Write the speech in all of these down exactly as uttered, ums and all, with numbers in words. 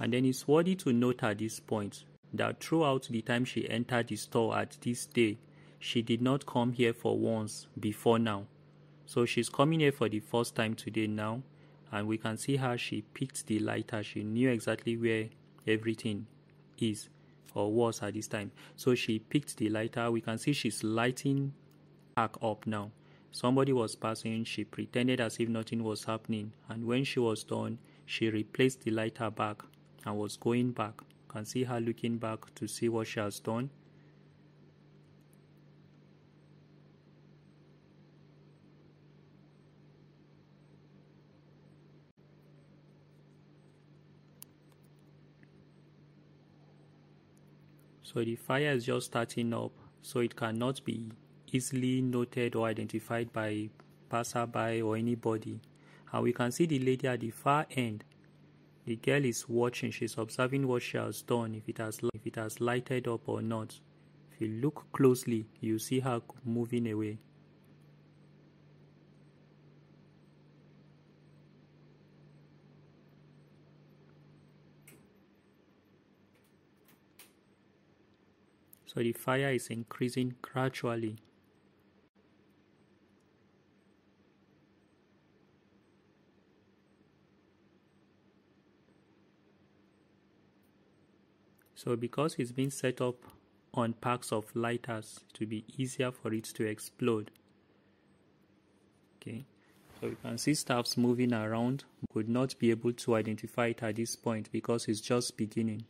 And then it's worthy to note at this point that throughout the time she entered the store at this day, she did not come here for once before now. So she's coming here for the first time today now, and we can see how she picked the lighter. She knew exactly where everything is or was at this time. So she picked the lighter. We can see she's lighting back up now. Somebody was passing. She pretended as if nothing was happening, and when she was done, she replaced the lighter back and was going back. You can see her looking back to see what she has done. So the fire is just starting up, so it cannot be easily noted or identified by passerby or anybody. And we can see the lady at the far end. The girl is watching. She's observing what she has done, if it has if it has lighted up or not. If you look closely, you see her moving away. So the fire is increasing gradually. So because it's been set up on packs of lighters, it will be easier for it to explode. Okay, so you can see staffs moving around. Could not be able to identify it at this point because it's just beginning.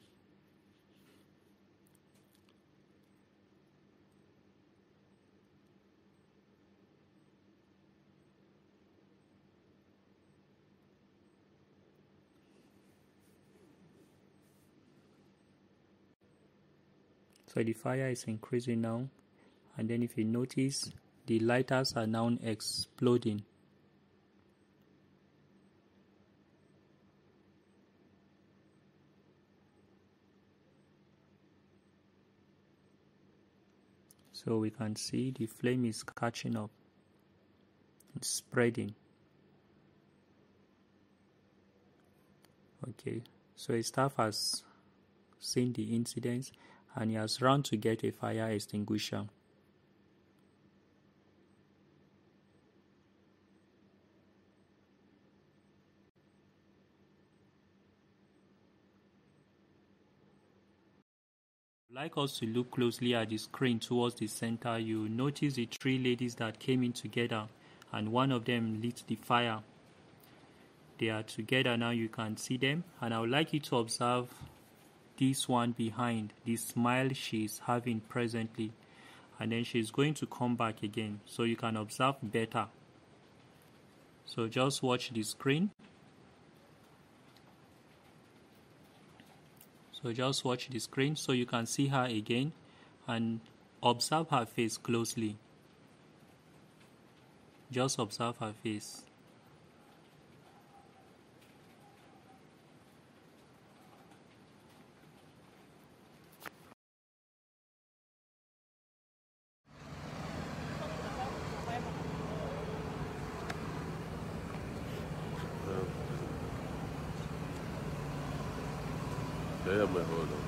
So the fire is increasing now, and then if you notice, the lighters are now exploding. So we can see the flame is catching up, it's spreading. Okay, so a staff has seen the incidents, and he has run to get a fire extinguisher. I'd like us to look closely at the screen towards the center. You notice the three ladies that came in together, and one of them lit the fire. They are together now, you can see them, and I would like you to observe this one behind, the smile she's having presently, and then she's going to come back again so you can observe better. So just watch the screen. So just watch the screen so you can see her again and observe her face closely. Just observe her face. Yeah, my hold on.